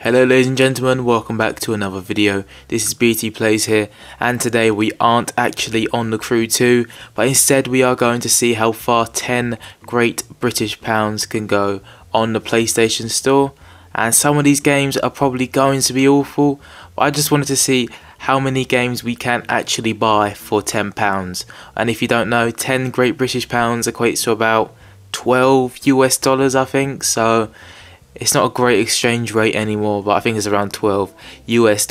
Hello ladies and gentlemen, welcome back to another video. This is BT Plays here, and today we aren't actually on The Crew 2, but instead we are going to see how far 10 great British pounds can go on the PlayStation Store. And some of these games are probably going to be awful, but I just wanted to see how many games we can actually buy for £10. And if you don't know, 10 great British pounds equates to about $12 US, I think, so it's not a great exchange rate anymore, but I think it's around $12 US.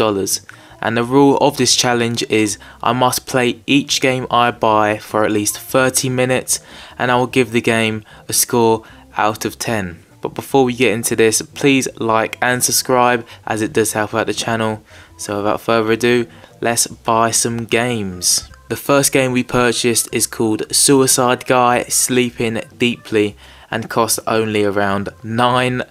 And the rule of this challenge is I must play each game I buy for at least 30 minutes, and I will give the game a score out of 10. But before we get into this, please like and subscribe, as it does help out the channel. So without further ado, let's buy some games. The first game we purchased is called Suicide Guy Sleepin' Deeply and cost only around 9p.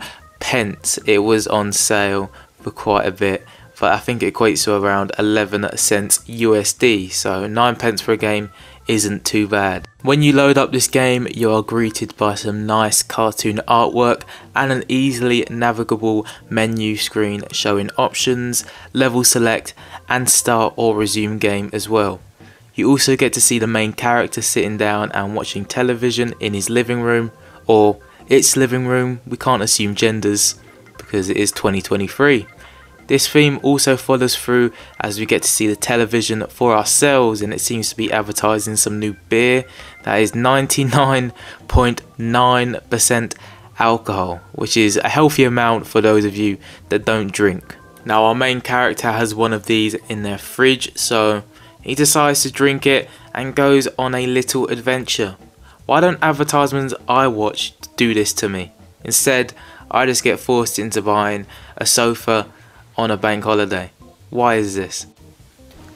It was on sale for quite a bit, but I think it equates to around 11 cents USD, so 9p for a game isn't too bad. When you load up this game, you are greeted by some nice cartoon artwork and an easily navigable menu screen showing options, level select and start or resume game as well. You also get to see the main character sitting down and watching television in his living room, or its living room. We can't assume genders because it is 2023. This theme also follows through as we get to see the television for ourselves, and it seems to be advertising some new beer that is 99.9% alcohol, which is a healthy amount for those of you that don't drink. Now our main character has one of these in their fridge, so he decides to drink it and goes on a little adventure. Why don't advertisements I watch do this to me? Instead, I just get forced into buying a sofa on a bank holiday. Why is this?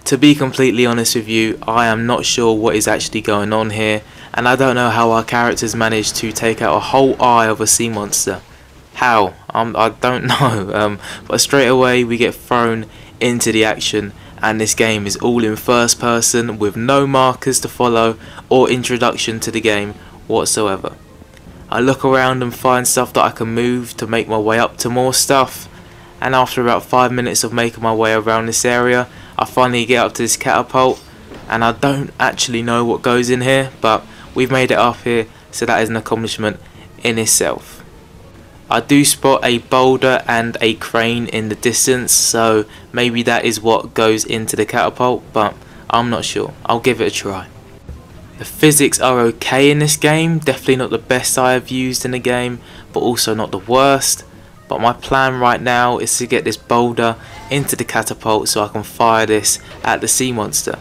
To be completely honest with you, I am not sure what is actually going on here, and I don't know how our characters managed to take out a whole eye of a sea monster. How? I don't know, but straight away we get thrown into the action, and this game is all in first person with no markers to follow or introduction to the game whatsoever. I look around and find stuff that I can move to make my way up to more stuff, and after about 5 minutes of making my way around this area, I finally get up to this catapult, and I don't actually know what goes in here, but we've made it up here, so that is an accomplishment in itself. I do spot a boulder and a crane in the distance, so maybe that is what goes into the catapult, but I'm not sure. I'll give it a try. The physics are okay in this game, definitely not the best I have used in a game, but also not the worst. But my plan right now is to get this boulder into the catapult so I can fire this at the sea monster.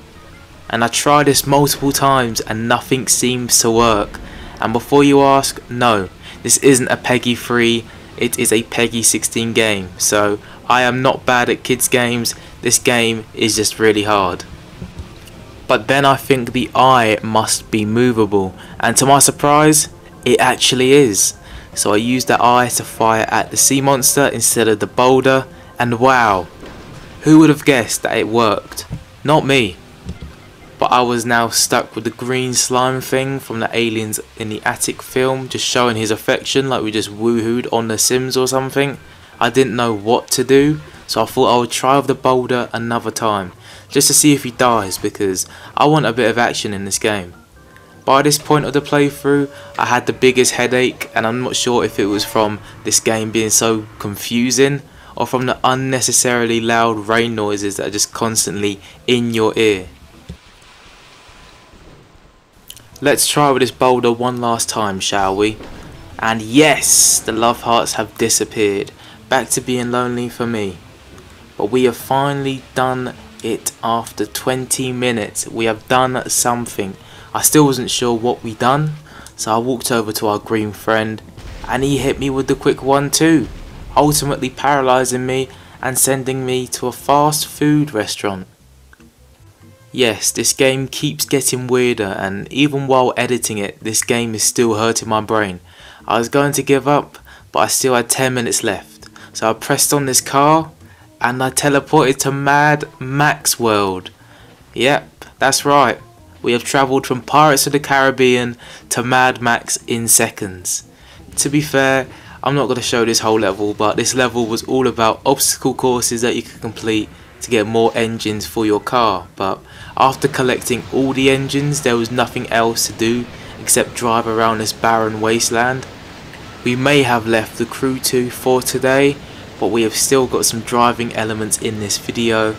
And I tried this multiple times and nothing seems to work. And before you ask, no. This isn't a PEGI 3, it is a PEGI 16 game, so I am not bad at kids games, this game is just really hard. But then I think the eye must be movable, and to my surprise, it actually is. So I used the eye to fire at the sea monster instead of the boulder, and wow, who would have guessed that it worked? Not me. But I was now stuck with the green slime thing from the Aliens in the Attic film, just showing his affection like we just woohooed on The Sims or something. I didn't know what to do, so I thought I would try with the boulder another time, just to see if he dies, because I want a bit of action in this game. By this point of the playthrough, I had the biggest headache, and I'm not sure if it was from this game being so confusing, or from the unnecessarily loud rain noises that are just constantly in your ear. Let's try with this boulder one last time, shall we? And yes, the love hearts have disappeared, back to being lonely for me. But we have finally done it after 20 minutes. We have done something. I still wasn't sure what we done, so I walked over to our green friend, and he hit me with the quick one too, ultimately paralysing me and sending me to a fast food restaurant. Yes, this game keeps getting weirder, and even while editing it, this game is still hurting my brain. I was going to give up, but I still had 10 minutes left. So I pressed on this car, and I teleported to Mad Max world. Yep, that's right. We have travelled from Pirates of the Caribbean to Mad Max in seconds. To be fair, I'm not going to show this whole level, but this level was all about obstacle courses that you could complete to get more engines for your car. But after collecting all the engines, there was nothing else to do except drive around this barren wasteland. We may have left The Crew 2 for today, but we have still got some driving elements in this video.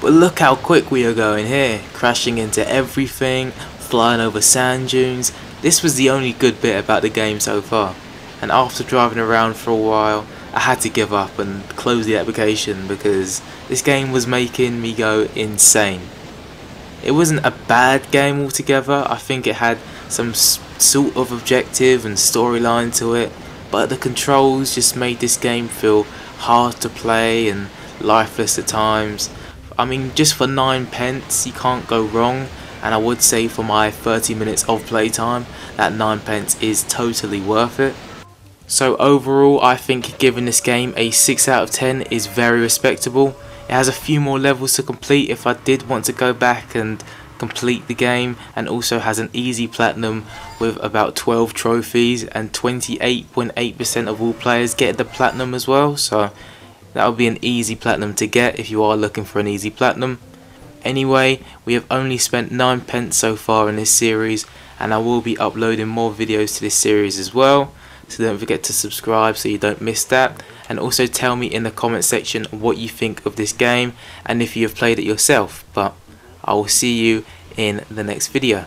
But look how quick we are going here, crashing into everything, flying over sand dunes. This was the only good bit about the game so far, and after driving around for a while I had to give up and close the application because this game was making me go insane. It wasn't a bad game altogether. I think it had some sort of objective and storyline to it, but the controls just made this game feel hard to play and lifeless at times. I mean, just for 9p you can't go wrong, and I would say for my 30 minutes of playtime that 9p is totally worth it. So overall I think giving this game a 6 out of 10 is very respectable. It has a few more levels to complete if I did want to go back and complete the game, and also has an easy platinum with about 12 trophies, and 28.8% of all players get the platinum as well, so that would be an easy platinum to get if you are looking for an easy platinum. Anyway, we have only spent 9p so far in this series, and I will be uploading more videos to this series as well, so don't forget to subscribe so you don't miss that. And also tell me in the comment section what you think of this game and if you have played it yourself, but I will see you in the next video.